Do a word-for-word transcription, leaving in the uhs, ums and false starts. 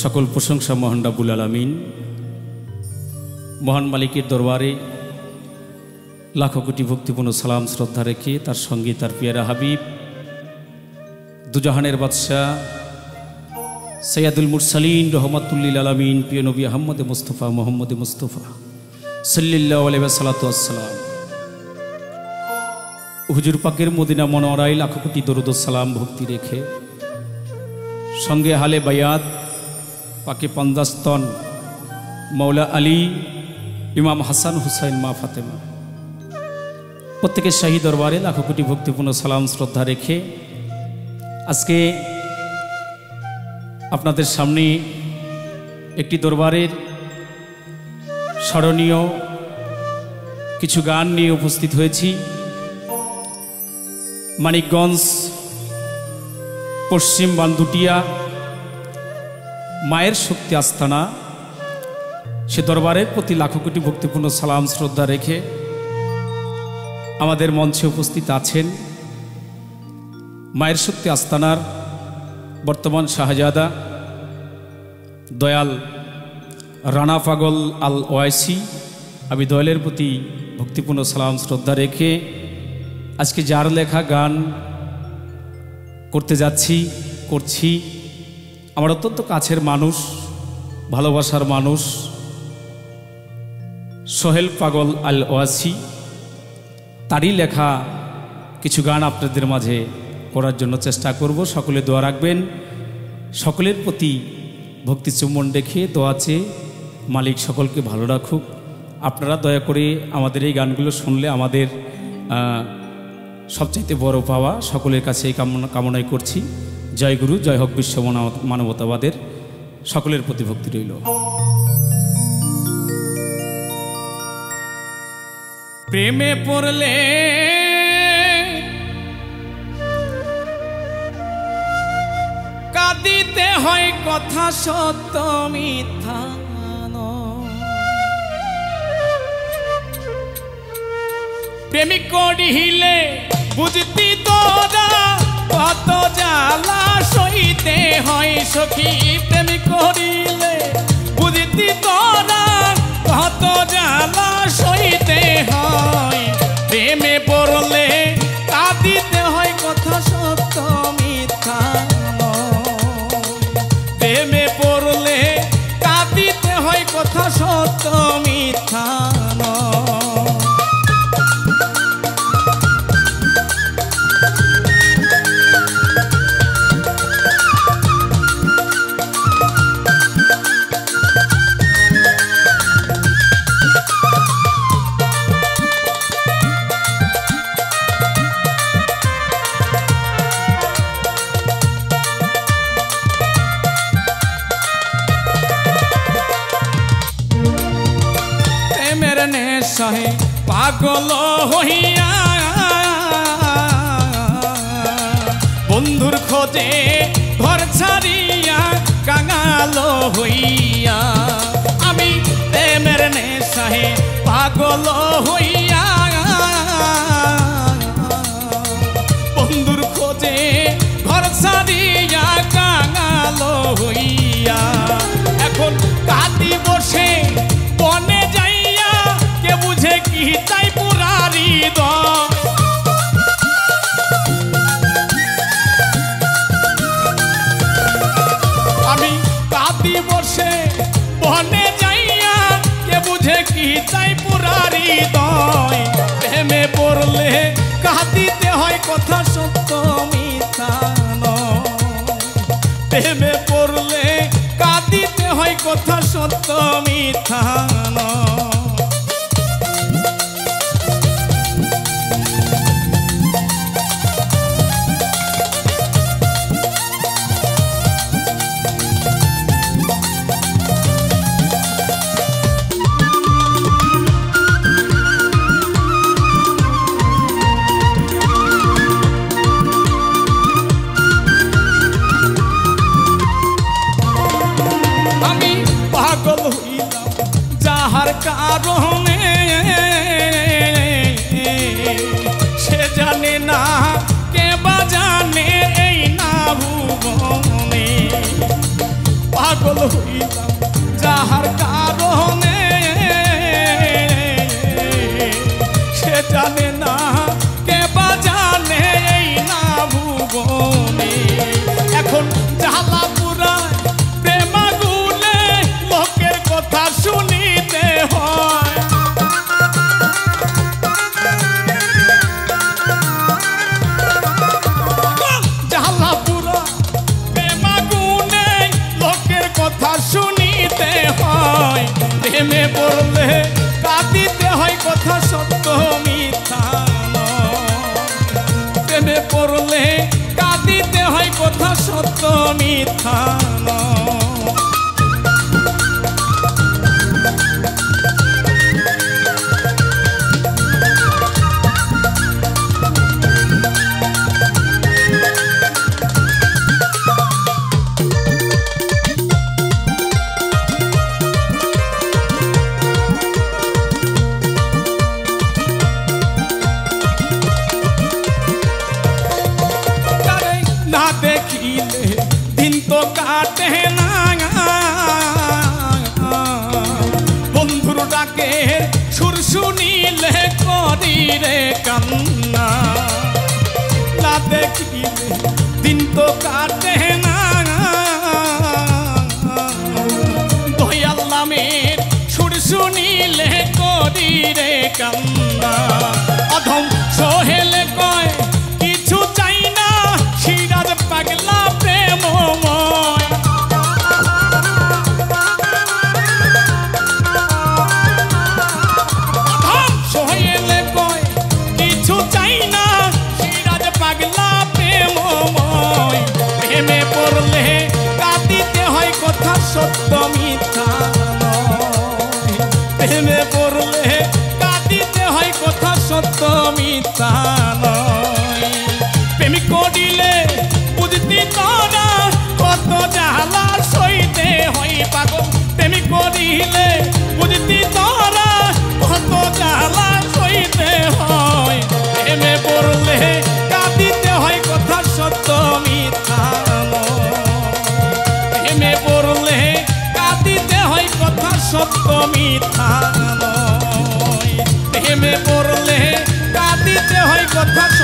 सकल प्रशंसा महान रब्बुल आलामीन। महान मालिकेर दरबारे लाखो कोटी भक्तिपूर्ण सालाम श्रद्धा रेखे तार संगे तार प्यारा हबीब दुजाहानेर बादशाह सैयदुल मुरसलीन रहमतुल्लिल आलामीन प्रिय नबी अहमद मुस्तफा मोहम्मद मुस्तफा सल्लल्लाहु अलैहि वसल्लम हुजूर पाकेर मदिना मनोराय लाखो कोटी दरुद सालाम भक्ति रेखे संगे हाले बयात पाके पंदास्तन मौला अली इमाम हसन हुसैन मा फातेमा प्रत्येक शाही दरबारे लाखो कोटी भक्तिपूर्ण सालाम श्रद्धा रेखे आज के अपन सामने एक दरबारे स्मरणीय किछु गान निये उपस्थित होयेछि। मानिकगंज पश्चिम बांदुटिया मायर शक्ति आस्थाना से दरबारे प्रति लाखो कोटी भक्तिपूर्ण सालाम श्रद्धा रेखे आमादेर मंचे उपस्थित आछेन मायर शक्ति आस्थानार बर्तमान शाहजादा दयाल राना पागल आल ओआईसी आमी दयालेर प्रति भक्तिपूर्ण सालाम श्रद्धा रेखे आज के जार लेखा गान करते जाच्छी करछी आमार अत्यंत काछेर मानुष भालोबासार मानुष सोहेल पागल आल ओआईसी तारी लेखा किछु गान आपनादेर माझे करार जोन्नो चेष्टा करब। सकले दोया राखबेन, सकलेर प्रति भक्ति चुम्बन रेखे दोया चेये मालिक सकलके भालो राखुक। आपनारा दया करे आमादेर एई गानगुलो शुनले आमादेर सबचेये बड़ पावा सकलेर काछे कामना कामनाई करछि। जय गुरु, जय होक विश्व मानवतावादेर सकलेर प्रति भक्ति रइल। प्रेमे पड़ले कादिते हय कथा सत्य मिथ्या प्रेमी करिले बुझती तोरा कत जाला सहिते हय सखी। प्रेमी करिले बुझती तोरा कत जाला सहिते हय प्रेमे पड़ले कादिते हय कथा सत्य मिथ्या प्रेमे पड़ले कादिते हय कथा सत्य मिथ्या पागल हइया बंधुर खोजे घर छाड़िया कांगाल हइया आमी प्रेमेर नेशाय पागल हइया बंधुर खोजे घर छाड़िया कांगाल हइया एखन कादी बसे बने बुझे की ताई पुरारी दो आमी कादी बसे बने जाइया के बुझे की ताई पुरारी दो प्रेमे पड़ले कादिते हय कथा सत्य मिथ्या प्रेमे पड़ले कादिते हय कथा सत्य मिथ्या पागल हुईला जाहर कारणे से जाने ना के बजाने ना भुवने एखन झाला पुराय प्रेम गुले लोकेर कथा शुनिते हय प्रेमे पड़ले कादिते हय कथा सत्य मिथ्या नय प्रेमे पड़ले कादिते हय कथा सत्य मिथ्या नय दिन तो काटे ना बंधुर डाके सुर सुनिले करी रे कान्ना ना देखिले दिन तो काटे ना दयाल नामेर सुर सुनिले करी रे कान्ना अधम सोहेले कय किछु चाइ ना सिराज पागला सत्य मिथ्या प्रेमे पड़ले कादिते हय कथा सत्य मिथ्या नय प्रेम करिले बुझती तोरा कत जाला सइते हय पागल प्रेम करिले बुझती तोरा कत जाला सइते हय प्रेमे पड़ले कादिते हय कथा सत्य मिथ्या प्रेमे पड़ले सत्य मिथ्या नय प्रेमे पड़ले कादिते हय कथा।